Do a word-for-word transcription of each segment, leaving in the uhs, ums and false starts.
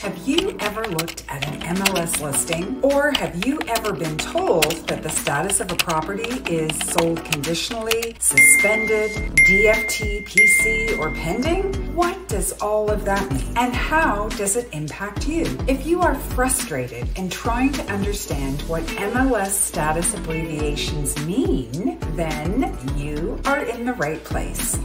Have you ever looked at an M L S listing, or have you ever been told that the status of a property is sold conditionally, suspended, D F T, P C, or pending? What does all of that mean, and how does it impact you? If you are frustrated in trying to understand what M L S status abbreviations mean, then you are in the right place.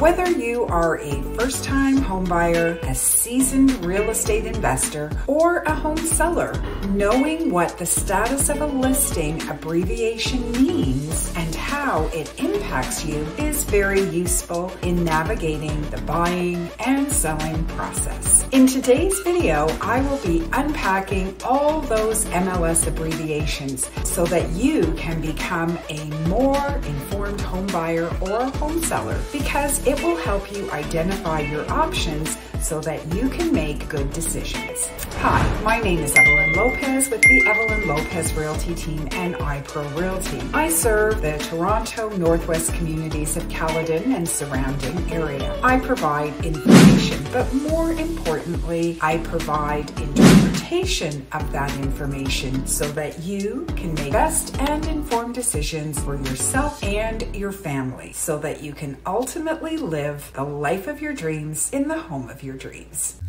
Whether you are a first-time homebuyer, a seasoned real estate investor, or a home seller, knowing what the status of a listing abbreviation means and how it impacts you is very useful in navigating the buying and selling process. In today's video, I will be unpacking all those M L S abbreviations so that you can become a more informed homebuyer or home seller, because it will help you identify your options so that you can make good decisions. Hi, my name is Evelyn Lopes with the Evelyn Lopes Realty Team and iPro Realty. I serve the Toronto Northwest communities of Caledon and surrounding area. I provide information, but more importantly, I provide interpretation of that information so that you can make best and informed decisions for yourself and your family, so that you can ultimately live the life of your dreams in the home of your your dreams.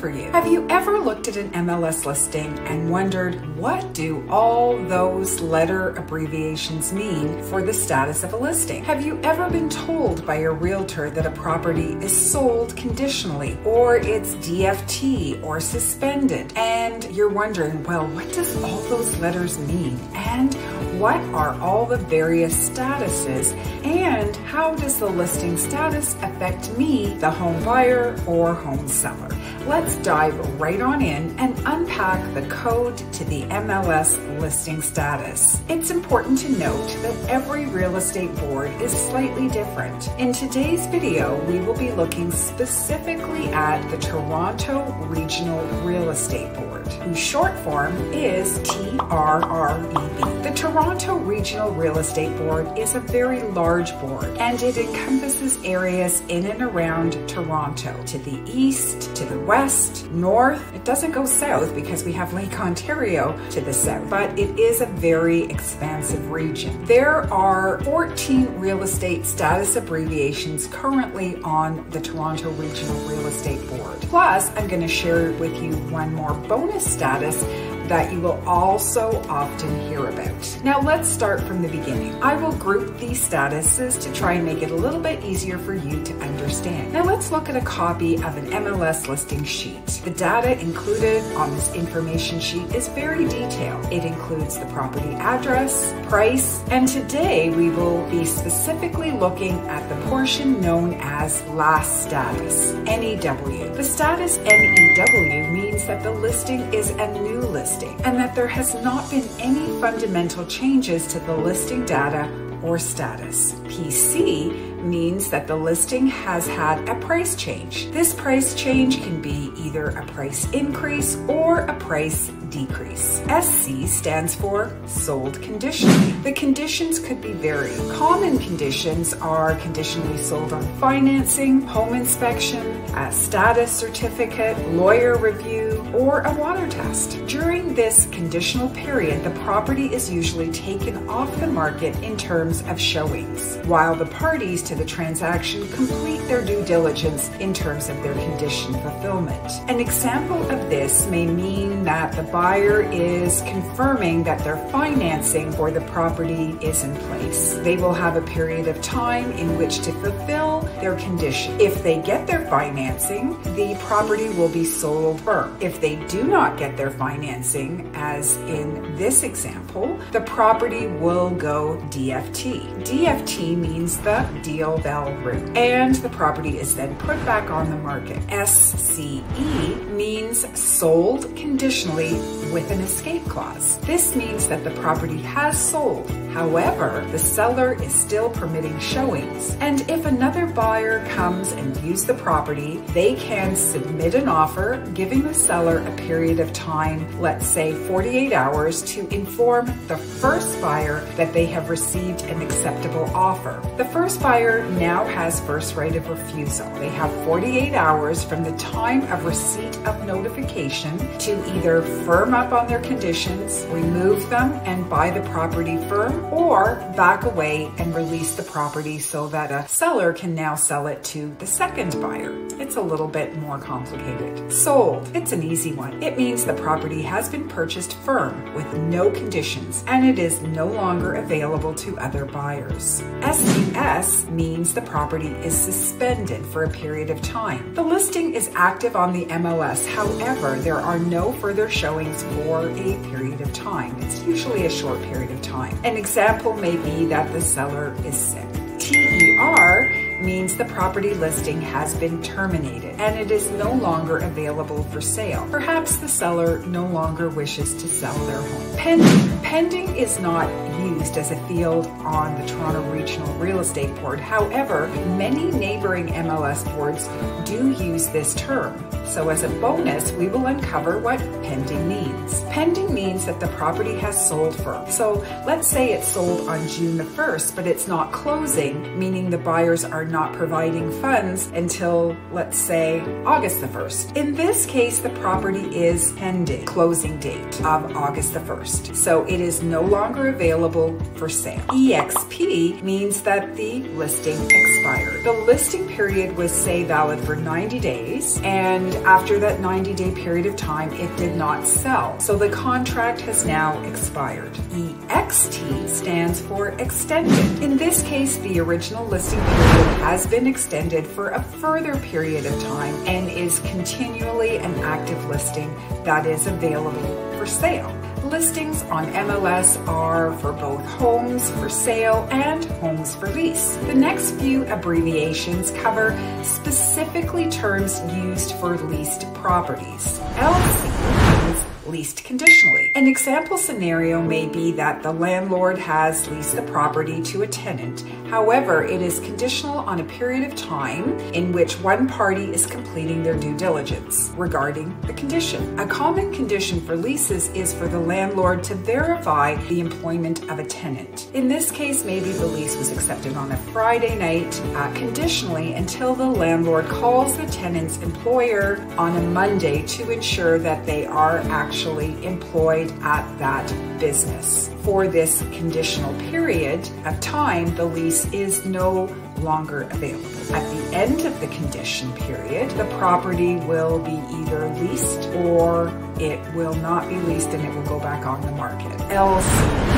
For you. Have you ever looked at an M L S listing and wondered, what do all those letter abbreviations mean for the status of a listing? Have you ever been told by a realtor that a property is sold conditionally, or it's D F T or suspended, and you're wondering, well, what does all those letters mean, and what are all the various statuses, and how does the listing status affect me, the home buyer or home seller? Let's dive right on in and unpack the code to the M L S listing status. It's important to note that every real estate board is slightly different. In today's video, we will be looking specifically at the Toronto Regional Real Estate Board, whose short form is T R R E B. The Toronto Regional Real Estate Board is a very large board, and it encompasses areas in and around Toronto, to the east, to the west, west, north. It doesn't go south because we have Lake Ontario to the south, but it is a very expansive region. There are fourteen real estate status abbreviations currently on the Toronto Regional Real Estate Board. Plus, I'm going to share with you one more bonus status that you will also often hear about. Now let's start from the beginning. I will group these statuses to try and make it a little bit easier for you to understand. Now let's look at a copy of an M L S listing sheet. The data included on this information sheet is very detailed. It includes the property address, price, and today we will be specifically looking at the portion known as last status, N E W. The status N E W means that the listing is a new listing, and that there has not been any fundamental changes to the listing data or status. P C means that the listing has had a price change. This price change can be either a price increase or a price decrease. S C stands for sold conditionally. The conditions could be varied. Common conditions are conditionally sold on financing, home inspection, a status certificate, lawyer review, or a water test. During this conditional period, the property is usually taken off the market in terms of showings, while the parties to the transaction complete their due diligence in terms of their condition fulfillment. An example of this may mean that the buyer buyer is confirming that their financing for the property is in place. They will have a period of time in which to fulfill their condition. If they get their financing, the property will be sold firm. If they do not get their financing, as in this example, the property will go D F T. D F T means the deal bell route, and the property is then put back on the market. S C E means sold conditionally with an escape clause. This means that the property has sold. However, the seller is still permitting showings, and if another buyer comes and views the property, they can submit an offer, giving the seller a period of time, let's say forty-eight hours, to inform the first buyer that they have received an acceptable offer. The first buyer now has first right of refusal. They have forty-eight hours from the time of receipt of notification to either firm up on their conditions, remove them, and buy the property firm, or back away and release the property so that a seller can now sell it to the second buyer. It's a little bit more complicated. Sold. It's an easy one. It means the property has been purchased firm with no conditions and it is no longer available to other buyers. S U S means the property is suspended for a period of time. The listing is active on the M L S. However, there are no further showings for a period of time. It's usually a short period of time. An example may be that the seller is sick. T E R means the property listing has been terminated and it is no longer available for sale. Perhaps the seller no longer wishes to sell their home. Pending. Pending is not used as a field on the Toronto Regional Real Estate Board. However, many neighboring M L S boards do use this term. So as a bonus, we will uncover what pending means. Pending means that the property has sold firm. So let's say it's sold on June the first, but it's not closing, meaning the buyers are not providing funds until, let's say, August the first. In this case, the property is pending closing date of August the first. So it is no longer available for sale. E X P means that the listing expired. The listing period was, say, valid for ninety days, and after that ninety day period of time, it did not sell. So the contract has now expired. E X T stands for extended. In this case, the original listing period has been extended for a further period of time and is continually an active listing that is available for sale. Listings on M L S are for both homes for sale and homes for lease. The next few abbreviations cover specifically terms used for leased properties. L C means leased conditionally. An example scenario may be that the landlord has leased the property to a tenant. However, it is conditional on a period of time in which one party is completing their due diligence regarding the condition. A common condition for leases is for the landlord to verify the employment of a tenant. In this case, maybe the lease was accepted on a Friday night uh, conditionally until the landlord calls the tenant's employer on a Monday to ensure that they are actually Actually employed at that business. For this conditional period of time, the lease is no longer available. At the end of the condition period, the property will be either leased or it will not be leased and it will go back on the market. L C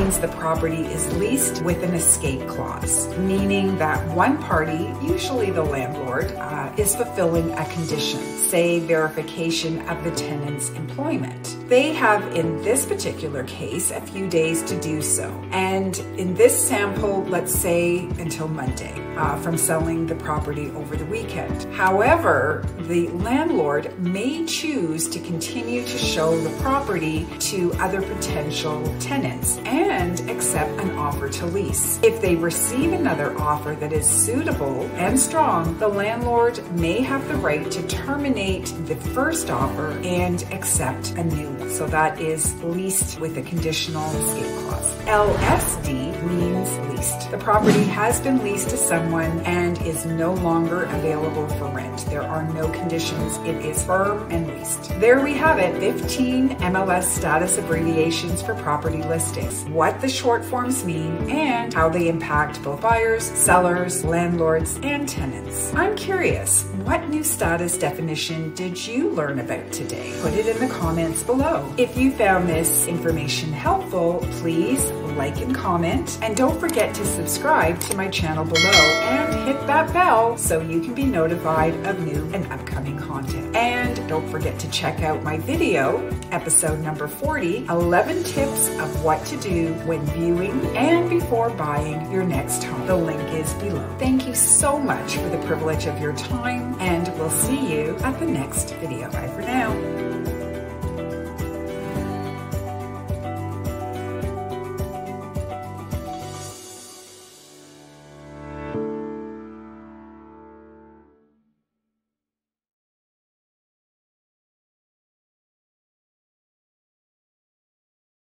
means the property is leased with an escape clause, meaning that one party, usually the landlord, uh, is fulfilling a condition, say verification of the tenant's employment. They have, in this particular case, a few days to do so. And in this sample, let's say until Monday uh, from selling the property over the weekend. However, the landlord may choose to continue to show the property to other potential tenants and accept an offer to lease. If they receive another offer that is suitable and strong, the landlord may have the right to terminate the first offer and accept a new one. So that is leased with a conditional escape clause. L S D means leased. The property has been leased to someone and is no longer available for rent. There are no conditions. It is firm and leased. There we have it, fifteen M L S status abbreviations for property listings, what the short forms mean, and how they impact both buyers, sellers, landlords, and tenants. I'm curious, what new status definition did you learn about today? Put it in the comments below. below. If you found this information helpful, please like and comment, and don't forget to subscribe to my channel below and hit that bell so you can be notified of new and upcoming content. And don't forget to check out my video, episode number forty, eleven tips of what to do when viewing and before buying your next home. The link is below. Thank you so much for the privilege of your time, and we'll see you at the next video. Bye for now.